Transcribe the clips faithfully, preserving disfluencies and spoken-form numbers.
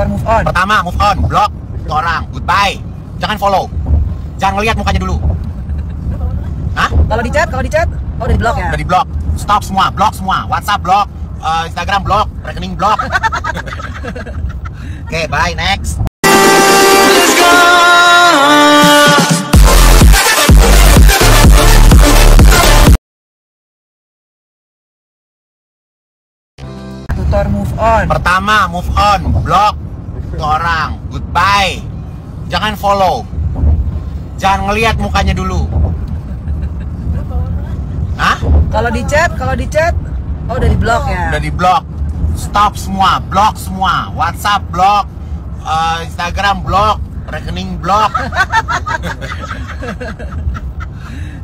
bukan move on. Pertama, move on, block orang, goodbye. Jangan follow. Jangan lihat mukanya dulu. Hah? Kalau di chat, kalau di chat, oh udah di block ya? Udah di block. Stop semua, block semua. WhatsApp block, uh, Instagram block, rekening block. Oke, okay, bye, next. Tutor move on. Pertama, move on, block orang, goodbye. Jangan follow. Jangan ngelihat mukanya dulu. Hah? Kalau di chat, kalau di chat, oh udah di block ya? Udah di block. Stop semua, block semua. WhatsApp block, uh, Instagram block, rekening block. Oke,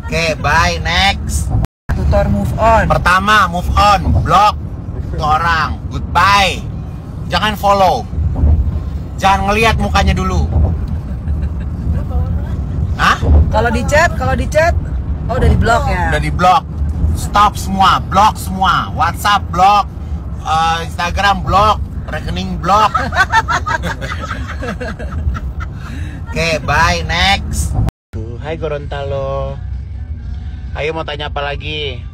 okay, bye, next. Tutor move on. Pertama, move on, block orang, goodbye. Jangan follow. Jangan ngelihat mukanya dulu. Hah? Kalau di chat, kalau di chat, oh udah di block ya? Udah di block. Stop semua, block semua. WhatsApp block, uh, Instagram block, rekening block. Oke, okay, bye, next. Hai Gorontalo. Ayo mau tanya apa lagi?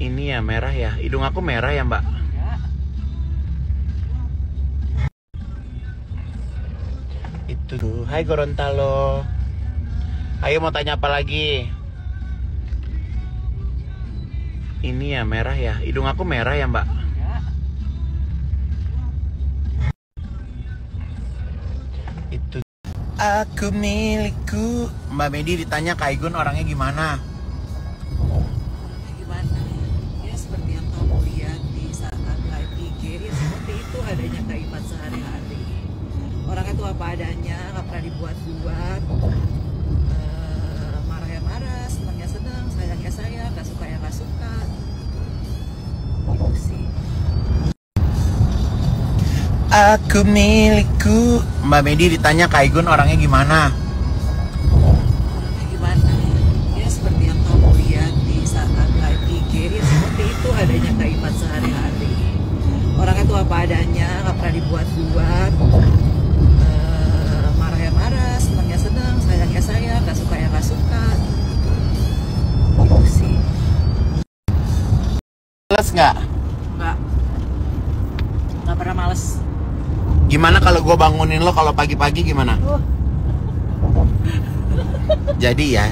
Ini ya merah ya, hidung aku merah ya mbak. Itu, hai Gorontalo. Ayo mau tanya apa lagi? Ini ya merah ya, hidung aku merah ya mbak. Itu. Aku milikku. Mbak Medi ditanya Kak Igun orangnya gimana? Adanya kehidupan sehari-hari, orang itu apa adanya, nggak pernah dibuat-buat, e, marah ya marah, senang ya senang, sayang ya sayang, nggak suka ya nggak suka, gitu sih. Aku milikku. Mbak Medi ditanya Kak Igun orangnya gimana? Orangnya gimana? Ya seperti yang kamu lihat di saat live I G, ya seperti itu adanya kehidupan sehari-hari. Orang itu apa adanya, nggak pernah dibuat-buat, e, marah ya marah, senang ya senang, sayang ya sayang, nggak suka ya nggak suka, gitu sih. Males nggak? Nggak, nggak pernah males. Gimana kalau gue bangunin lo kalau pagi-pagi gimana? Oh. Jadi ya,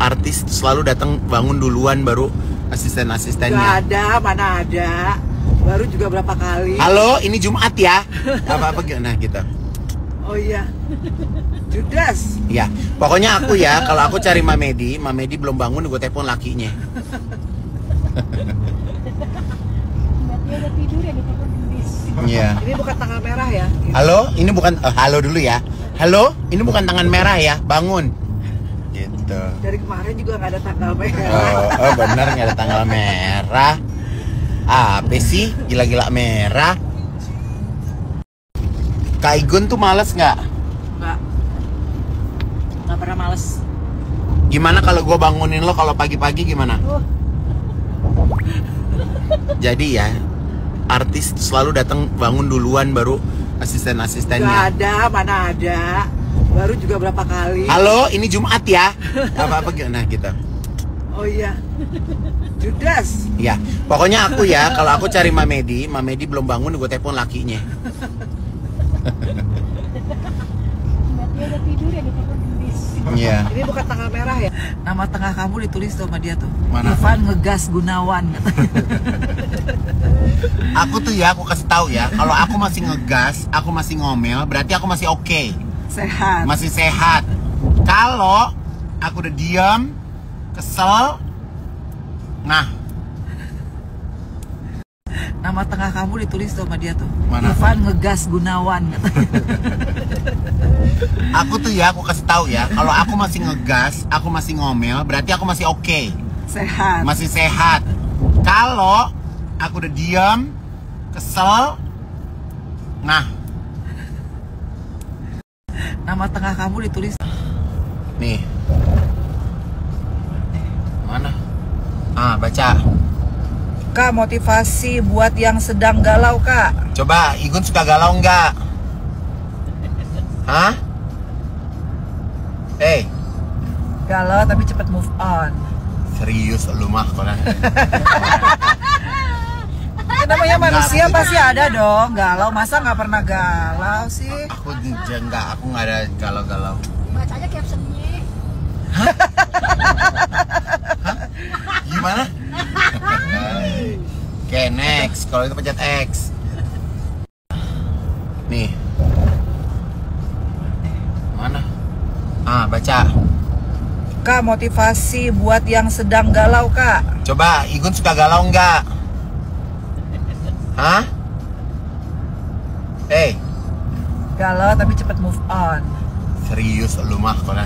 artis selalu datang bangun duluan baru asisten-asistennya. Nggak ada, mana ada. Baru juga berapa kali. Halo, ini Jumat ya. Gak apa-apa gimana gitu. Oh iya. Judas. Iya. Pokoknya aku ya, kalau aku cari Mama Medi, Mama Medi belum bangun, gue telepon lakinya. Dia udah tidur ya, dia telepon gendis. Iya. Ini bukan tangan merah ya. Gitu. Halo, ini bukan uh, halo dulu ya. Halo, ini bukan tangan merah ya. Bangun. Gitu. Dari kemarin juga nggak ada tanggal merah. Oh, oh benar nggak ada tanggal merah. Apa sih? Gila-gila merah. Kak Igun tuh males nggak? Nggak. Nggak pernah males. Gimana kalau gue bangunin lo kalau pagi-pagi gimana? Oh. Jadi ya, artis selalu datang bangun duluan baru asisten-asistennya. Nggak ada, mana ada. Baru juga berapa kali. Halo, ini Jumat ya. Gak apa-apa gimana gitu. Oh iya, Judas. Iya, pokoknya aku ya, kalau aku cari Mama Medi, Mama Medi belum bangun, gue telepon lakinya. Dia udah tidur ya, dia telepon gendis. Iya. Ini bukan tanggal merah ya? Nama tengah kamu ditulis sama dia tuh. Mana? Ivan ngegas Gunawan. Aku tuh ya, aku kasih tahu ya, kalau aku masih ngegas, aku masih ngomel, berarti aku masih oke. Okay. Sehat. Masih sehat. Kalau aku udah diam, kesel. Nah, nama tengah kamu ditulis sama dia tuh. Mana? Ivan ngegas Gunawan. Aku tuh ya, aku kasih tahu ya, kalau aku masih ngegas, aku masih ngomel, berarti aku masih oke. Okay. Sehat. Masih sehat. Kalau aku udah diam, kesel. Nah, nama tengah kamu ditulis. Nih. Mana? Ah, baca. Kak, motivasi buat yang sedang galau, Kak. Coba, Igun suka galau nggak? Hah? Hei. Galau tapi cepet move on. Serius lu mah, konan. Namanya manusia enggak, pasti ada dong galau, masa nggak pernah galau sih? Aku enggak, aku nggak ada galau-galau. Baca aja captionnya. Hah? Hah? Gimana? Oke, okay, next. Kalau itu pencet X. Nih. Mana? Ah, baca. Kak, motivasi buat yang sedang galau, Kak. Coba, Igun suka galau nggak? Hah? Hei. Galau tapi cepet move on. Serius lu mah, konan.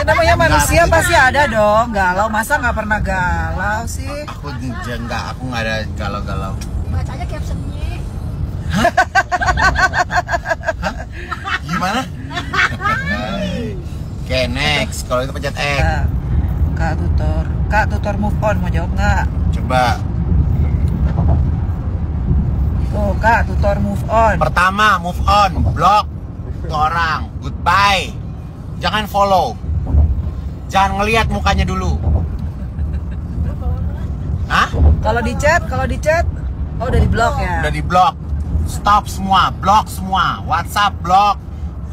Namanya manusia enggak, pasti ada dong galau, masa nggak pernah galau sih? Aku enggak, aku nggak ada galau-galau. Baca aja captionnya. Hah? Hah? Gimana? Oke, okay, next. Kalau itu pencet X. Kak, Kak tutor, Kak tutor move on, mau jawab nggak? Coba. Tuh, Kak, tutor move on. Pertama, move on, block orang, goodbye. Jangan follow. Jangan ngelihat mukanya dulu. Hah? Kalau di chat, kalau di chat, oh udah di block ya. Udah di block. Stop semua, block semua. WhatsApp block,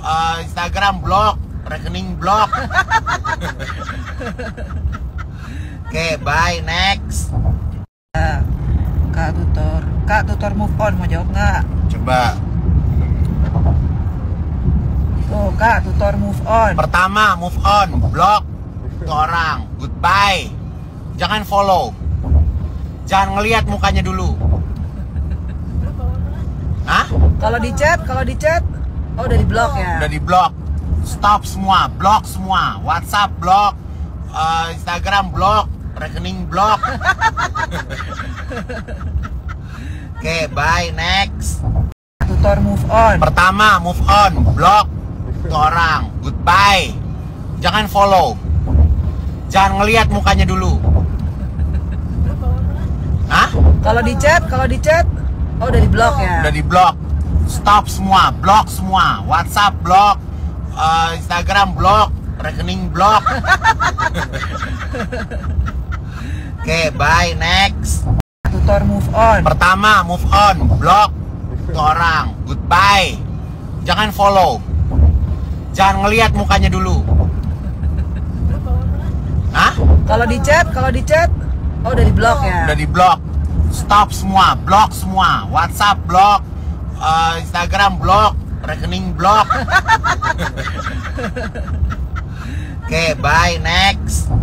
uh, Instagram block, rekening block. Oke, okay, bye, next. Uh, Kak tutor, Kak tutor move on, mau jawab nggak? Coba. Tuh, Kak, tutor move on. Pertama, move on, block orang, goodbye. Jangan follow. Jangan ngelihat mukanya dulu. Hah? Kalau di chat, kalau di chat, oh udah di block ya. Udah di block. Stop semua, block semua. WhatsApp block, uh, Instagram block, rekening block. Oke, okay, bye, next. Tutor move on. Pertama, move on, block orang, goodbye. Jangan follow. Jangan ngelihat mukanya dulu. Hah? Kalau di chat, kalau di chat, oh udah di block ya. Udah di block. Stop semua, block semua. WhatsApp block, uh, Instagram block, rekening block. Oke, okay, bye, next. Tutor move on. Pertama, move on, block orang, goodbye. Jangan follow. Jangan ngelihat mukanya dulu. Hah? Kalau di chat, kalau di chat, oh udah di block ya. Udah di block. Stop semua, block semua. WhatsApp block, uh, Instagram block, rekening block. Oke, okay, bye, next.